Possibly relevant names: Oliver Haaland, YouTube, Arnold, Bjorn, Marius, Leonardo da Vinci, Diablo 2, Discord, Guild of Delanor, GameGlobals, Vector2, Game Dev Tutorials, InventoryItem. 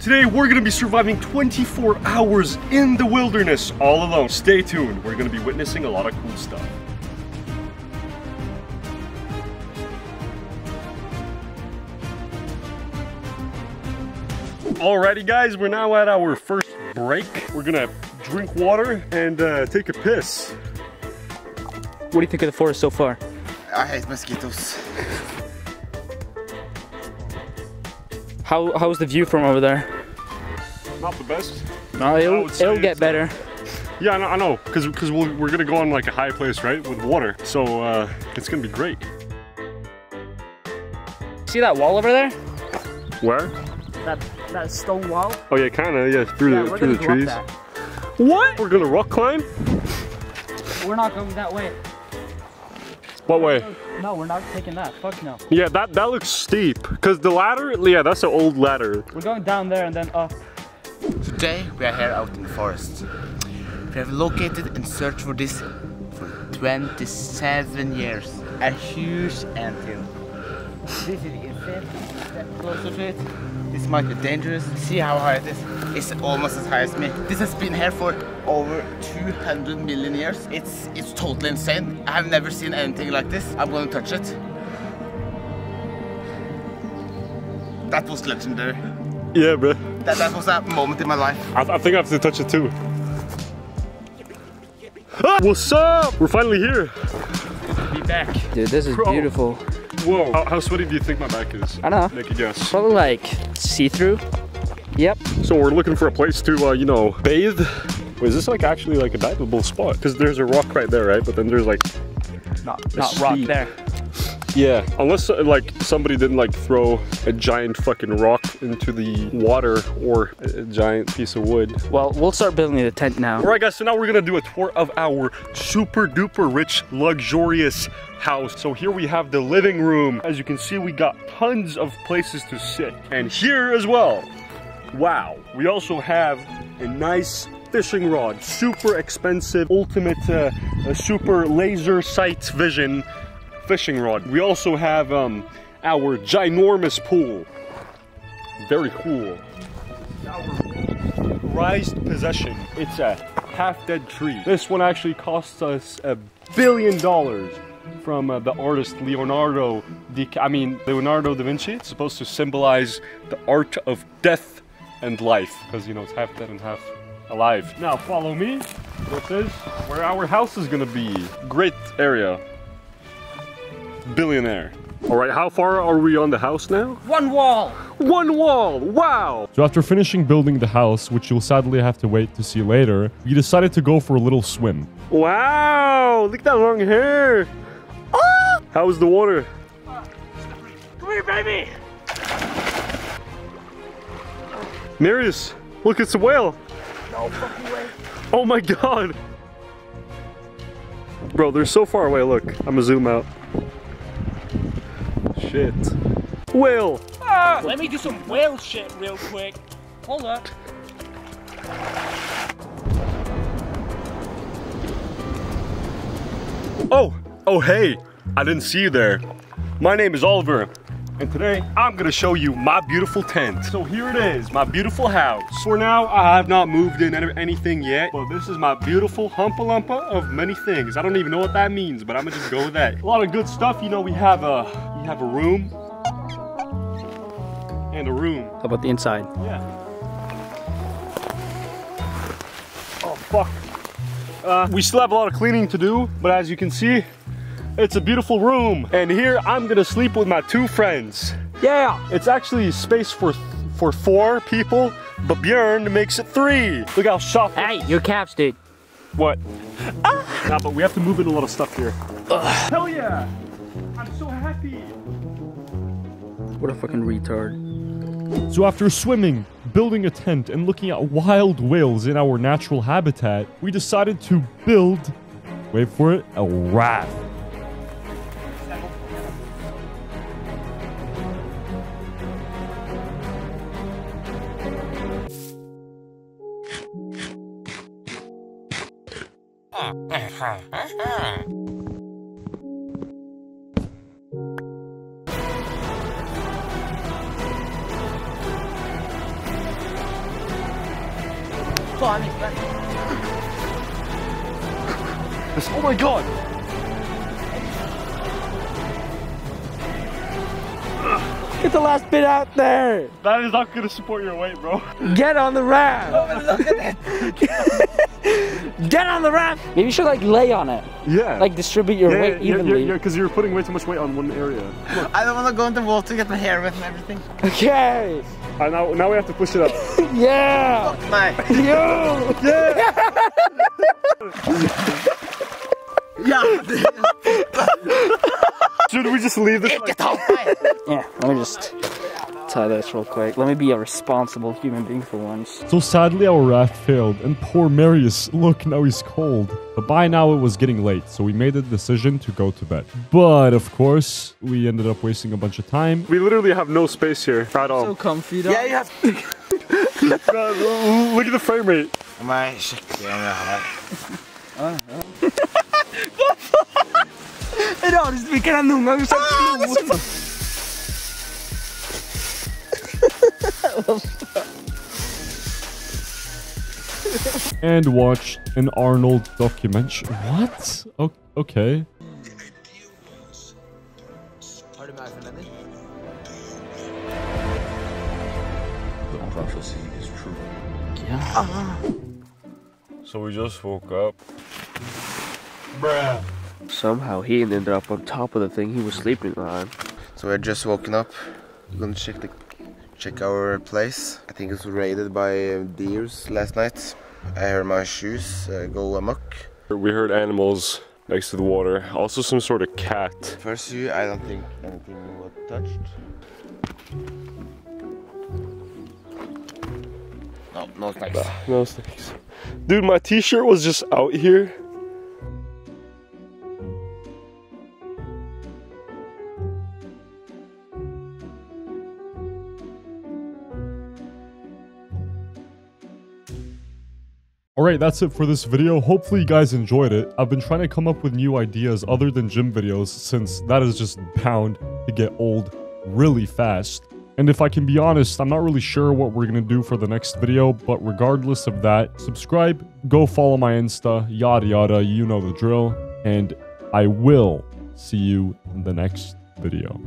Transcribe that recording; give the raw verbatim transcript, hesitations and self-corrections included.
Today we're gonna be surviving twenty-four hours in the wilderness all alone. Stay tuned, we're gonna be witnessing a lot of cool stuff. Alrighty guys, we're now at our first break. We're gonna drink water and uh, take a piss. What do you think of the forest so far? I hate mosquitoes. How, how's the view from over there? Not the best. No, it'll, it'll get better. Not, yeah, I know, because because we'll, we're gonna go on like a high place, right, with water. So uh, it's gonna be great. See that wall over there? Where? That that stone wall. Oh yeah, kind of. Yeah, through yeah, the through the trees. That. What? We're gonna rock climb? We're not going that way. What way? No, we're not taking that. Fuck no. Yeah, that, that looks steep. Because the ladder, yeah, that's an old ladder. We're going down there and then up. Today, we are here out in the forest. We have located and searched for this for twenty-seven years. A huge anthill. This is insane. Step closer to it. This might be dangerous. See how high it is. It's almost as high as me. This has been here for over two hundred million years. It's it's totally insane. I have never seen anything like this. I'm gonna touch it. That was legendary. Yeah, bro. That, that was a moment in my life. I, I think I have to touch it too. Ah, what's up? We're finally here. Good to be back. Dude, this is bro. Beautiful. Whoa, how, how sweaty do you think my back is? I don't know. Make a guess. Probably like see-through. Yep. So we're looking for a place to, uh, you know, bathe. Wait, is this like actually like a diveable spot? Because there's a rock right there, right? But then there's like... Not, not rock there. Yeah. Unless uh, like somebody didn't like throw a giant fucking rock into the water or a, a giant piece of wood. Well, we'll start building the tent now. All right guys, so now we're gonna do a tour of our super duper rich, luxurious house. So here we have the living room. As you can see, we got tons of places to sit. And here as well. Wow, we also have a nice fishing rod, super expensive, ultimate uh, super laser sight vision fishing rod. We also have um, our ginormous pool, very cool. Our prized possession, it's a half-dead tree. This one actually costs us a billion dollars. From uh, the artist Leonardo, Di I mean Leonardo da Vinci. It's supposed to symbolize the art of death and life, because you know it's half dead and half alive. Now follow me. This is where our house is gonna be. Great area. Billionaire. All right, how far are we on the house now? One wall. One wall, wow. So after finishing building the house, which you'll sadly have to wait to see later, we decided to go for a little swim. Wow, look at that long hair. Oh! How was the water? Uh, Come here, baby. Marius, look, it's a whale! No fucking way. Oh my god! Bro, they're so far away, look. I'm gonna zoom out. Shit. Whale! Ah, let me do some whale shit real quick. Hold up. Oh! Oh hey! I didn't see you there. My name is Oliver. And today, I'm gonna show you my beautiful tent. So here it is, my beautiful house. For now, I have not moved in anything yet, but this is my beautiful humpa-lumpa of many things. I don't even know what that means, but I'm gonna just go with that. A lot of good stuff, you know, we have a, we have a room. And a room. How about the inside? Yeah. Oh, fuck. Uh, we still have a lot of cleaning to do, but as you can see, it's a beautiful room, and here I'm gonna sleep with my two friends. Yeah, it's actually space for for four people, but Bjorn makes it three. Look how soft. Hey, your caps, dude. What? Ah. Nah, but we have to move in a lot of stuff here. Ugh. Hell yeah! I'm so happy. What a fucking retard. So after swimming, building a tent, and looking at wild whales in our natural habitat, we decided to build, wait for it, a raft. Finally back. Oh my god! Get the last bit out there! That is not gonna support your weight, bro. Get on the raft! Oh, look at that! Get on the raft! Maybe you should like lay on it. Yeah. Like distribute your yeah, weight yeah, evenly. Yeah, because yeah, you're putting way too much weight on one area. Look. I don't want to go in the water, get my hair wet and everything. Okay. And now, now we have to push it up. Yeah! Fuck my. Yo! Yeah! Yeah. Should we just leave this? Like yeah, let me just tie this real quick. Let me be a responsible human being for once. So sadly, our raft failed, and poor Marius, look, now he's cold. But by now, it was getting late, so we made the decision to go to bed. But of course, we ended up wasting a bunch of time. We literally have no space here at all. So comfy, though. Yeah, you have to. Look at the frame rate. Am I shaking? No, vi kan ha någon gång sagt något. And watched an Arnold documentary. What? O okay. The prophecy is true. Yeah. So we just woke up. Bruh. Somehow he ended up on top of the thing he was sleeping on. So we're just woken up. We're gonna check the check our place. I think it was raided by deers last night. I heard my shoes uh, go amok. We heard animals next to the water. Also some sort of cat. First you, I don't think anything was touched. No, no snakes. No snakes. Dude, my t-shirt was just out here. Alright, that's it for this video. Hopefully you guys enjoyed it. I've been trying to come up with new ideas other than gym videos since that is just bound to get old really fast. And if I can be honest, I'm not really sure what we're gonna do for the next video, but regardless of that, subscribe, go follow my Insta, yada yada, you know the drill, and I will see you in the next video.